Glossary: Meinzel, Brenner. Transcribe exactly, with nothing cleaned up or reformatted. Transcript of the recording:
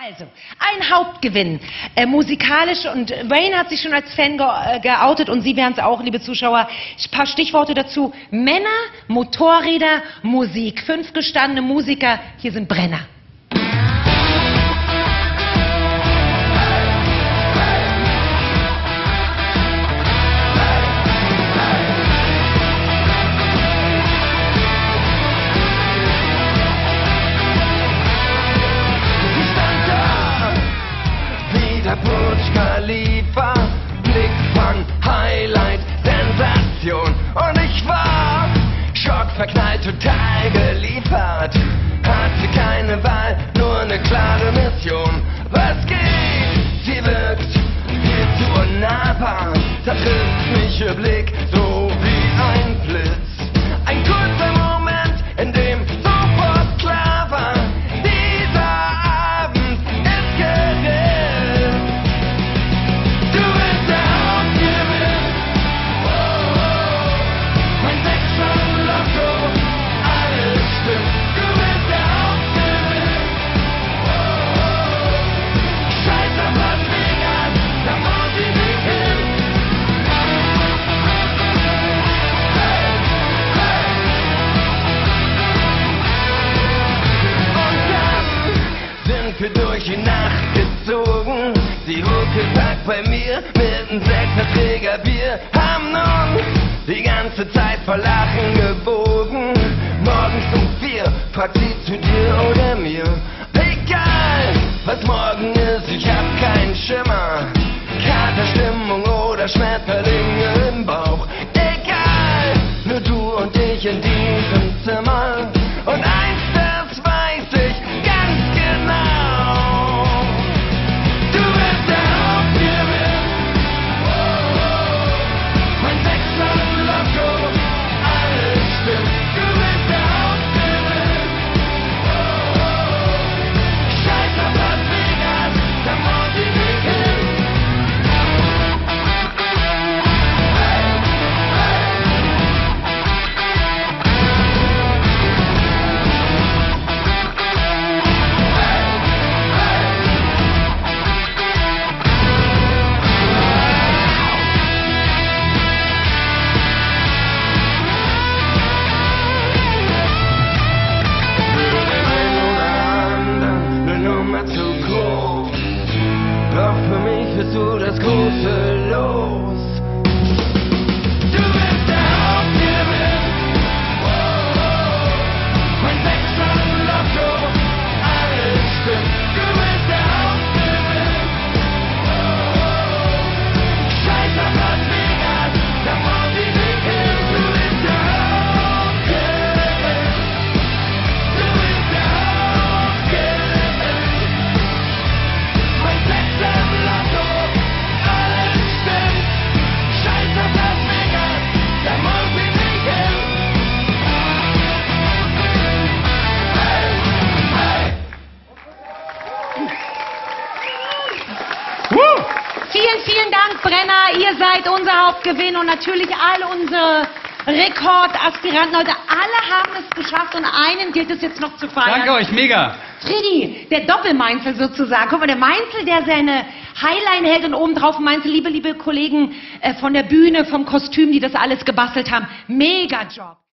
Also, ein Hauptgewinn, äh, musikalisch, und Wayne hat sich schon als Fan ge geoutet und Sie wären es auch, liebe Zuschauer. Ein paar Stichworte dazu: Männer, Motorräder, Musik. Fünf gestandene Musiker, hier sind Brenner. Blickfang, Highlight, Sensation. Und ich war schockverknallt, total geliefert. Hatte keine Wahl, nur eine klare Mission. Was geht? Sie wirkt viel zu unnahbar. Da trifft mich ihr Blick so wie ein Blitz. Ein kurzer Moment, in dem sofort klar war: Dieser Abend ist gerettet. Wir durch die Nacht gezogen. Die Hucke sagt bei mir mit einem Sechserträger Bier. Haben nun die ganze Zeit vor Lachen gewogen. Morgens um vier fragt sie zu dir oder mir. Egal, was morgen ist, ich hab keinen Schimmer. Katerstimmung oder Schmetterlinge im Bauch. Egal, nur du und ich in diesem Zimmer. Und eins, das weiß ich ganz genau. Gewinn und natürlich alle unsere Rekordaspiranten heute, alle haben es geschafft und einen gilt es jetzt noch zu feiern. Danke euch, mega. Freddy, der Doppelmeinzel sozusagen. Guck mal, der Meinzel, der seine Highline hält und obendrauf Meinzel, liebe, liebe Kollegen äh, von der Bühne, vom Kostüm, die das alles gebastelt haben. Mega Job.